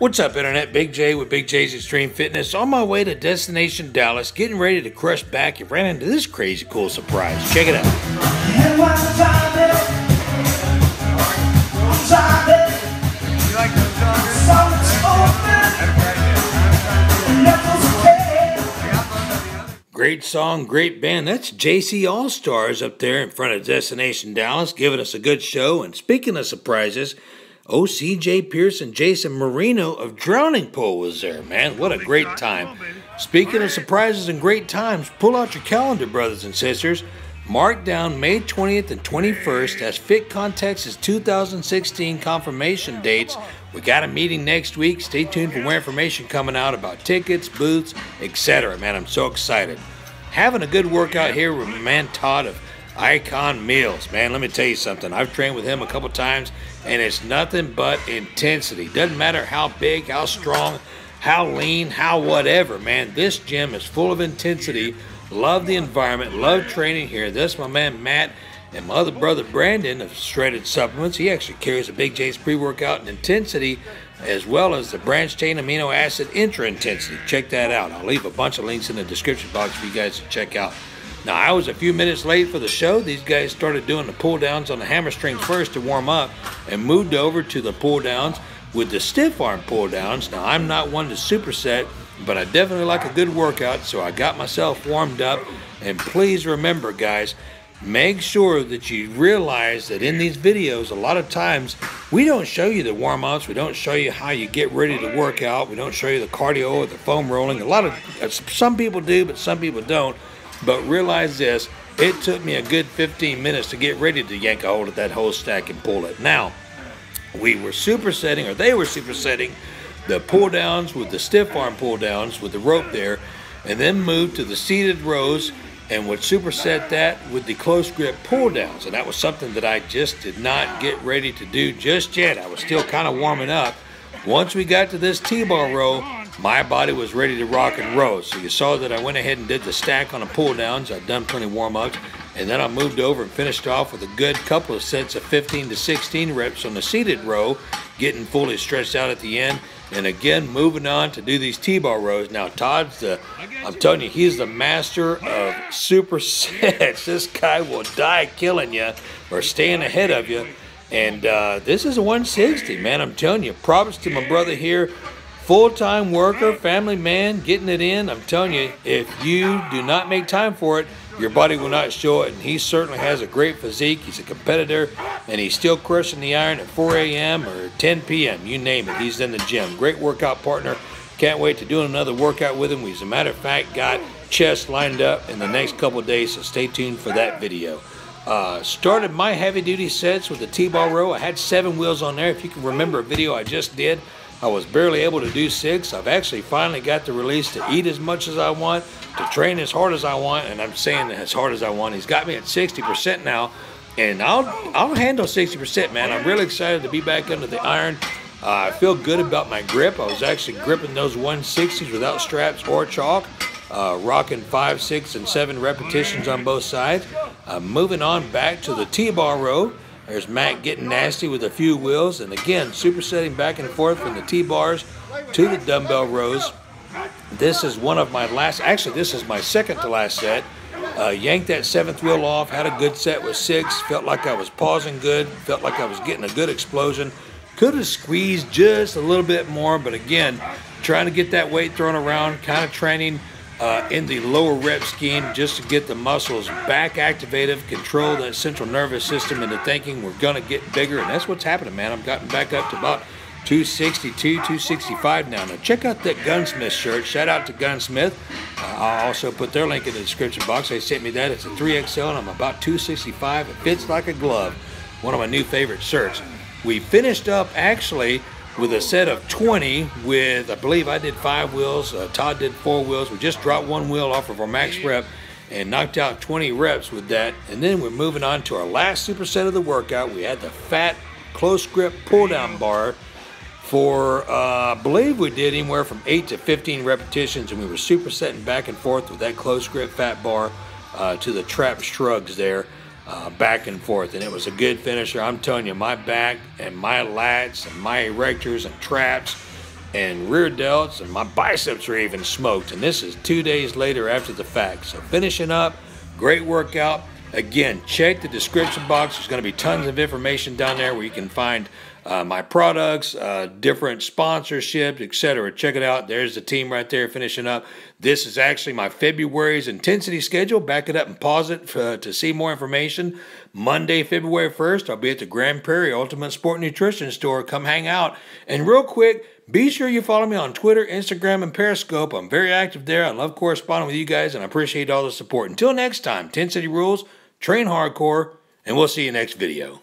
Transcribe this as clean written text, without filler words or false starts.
What's up, Internet? Big J with Big J's Extreme Fitness. On my way to Destination Dallas, getting ready to crush back, and ran into this crazy cool surprise. Check it out. You like those dogs? Great song, great band. That's JC All-Stars up there in front of Destination Dallas, giving us a good show. And speaking of surprises, OCJ Pierce and Jason Marino of Drowning Pool was there, man. What a great time. Speaking of surprises and great times, pull out your calendar, brothers and sisters. Mark down May 20th and 21st as Fit Context's 2016 confirmation dates. We got a meeting next week. Stay tuned for more information coming out about tickets, booths, etc. Man, I'm so excited. Having a good workout here with my man Todd of Icon Meals. Man, let me tell you something. I've trained with him a couple times, and it's nothing but intensity. Doesn't matter how big, how strong, how lean, how whatever, man. This gym is full of intensity. Love the environment. Love training here. That's my man Matt and my other brother Brandon of Shredded Supplements. He actually carries a Big J's pre-workout and intensity, as well as the branch chain amino acid intra-intensity. Check that out. I'll leave a bunch of links in the description box for you guys to check out. Now, I was a few minutes late for the show. These guys started doing the pull downs on the hammer string first to warm up and moved over to the pull downs with the stiff arm pull downs. Now, I'm not one to superset, but I definitely like a good workout, so I got myself warmed up. And please remember, guys, make sure that you realize that in these videos, a lot of times we don't show you the warm-ups, we don't show you how you get ready to work out, we don't show you the cardio or the foam rolling. A lot of some people do, but some people don't. But realize this, it took me a good 15 minutes to get ready to yank a hold of that whole stack and pull it. Now, we were supersetting, or they were supersetting, the pull downs with the stiff arm pull downs with the rope there, and then moved to the seated rows and would superset that with the close grip pull downs. And that was something that I just did not get ready to do just yet. I was still kind of warming up. Once we got to this T-bar row, my body was ready to rock and roll. So you saw that I went ahead and did the stack on the pull downs. I've done plenty of warm-ups. And then I moved over and finished off with a good couple of sets of 15 to 16 reps on the seated row, getting fully stretched out at the end. And again, moving on to do these T-bar rows. Now, Todd's I'm telling you, he's the master of supersets. This guy will die killing you or staying ahead of you. And this is a 160, man. I'm telling you, props to my brother here. Full-time worker, family man, getting it in. I'm telling you, if you do not make time for it, your body will not show it. And he certainly has a great physique. He's a competitor, and he's still crushing the iron at 4 a.m. or 10 p.m., you name it. He's in the gym. Great workout partner. Can't wait to do another workout with him. We, as a matter of fact, got chest lined up in the next couple of days, so stay tuned for that video. Started my heavy-duty sets with a T-bar row. I had 7 wheels on there. If you can remember a video I just did, I was barely able to do 6. I've actually finally got the release to eat as much as I want, to train as hard as I want, and I'm saying as hard as I want. He's got me at 60% now, and I'll handle 60%, man. I'm really excited to be back under the iron. I feel good about my grip. I was actually gripping those 160s without straps or chalk, rocking 5, 6, and 7 repetitions on both sides. Moving on back to the T-bar row. There's Matt getting nasty with a few wheels, and again, supersetting back and forth from the T-bars to the dumbbell rows. This is one of my last, actually this is my second to last set. Yanked that 7th wheel off, had a good set with 6, felt like I was pausing good, felt like I was getting a good explosion. Could have squeezed just a little bit more, but again, trying to get that weight thrown around, kind of training in the lower rep scheme just to get the muscles back activated, control that central nervous system into thinking we're going to get bigger. And that's what's happening, man. I've gotten back up to about 262, 265 now. Now, check out that Gunsmith shirt. Shout out to Gunsmith. I'll also put their link in the description box. They sent me that. It's a 3XL, and I'm about 265. It fits like a glove. One of my new favorite shirts. We finished up, actually, with a set of 20 with, I believe I did 5 wheels, Todd did 4 wheels. We just dropped 1 wheel off of our max rep and knocked out 20 reps with that. And then we're moving on to our last superset of the workout. We had the fat close grip pull down bar for, I believe we did anywhere from 8 to 15 repetitions, and we were supersetting back and forth with that close grip fat bar to the trap shrugs there. Back and forth, and it was a good finisher. I'm telling you, my back and my lats and my erectors and traps and rear delts, and my biceps are even smoked, and this is 2 days later after the fact. So finishing up, great workout. Again, check the description box. There's going to be tons of information down there where you can find my products, different sponsorships, etc. Check it out. There's the team right there finishing up. This is actually my February's intensity schedule. Back it up and pause it to see more information. Monday, February 1st, I'll be at the Grand Prairie Ultimate Sport Nutrition store. Come hang out. And real quick, be sure you follow me on Twitter, Instagram, and Periscope. I'm very active there. I love corresponding with you guys, and I appreciate all the support. Until next time, Intensity Rules. Train hardcore, and we'll see you next video.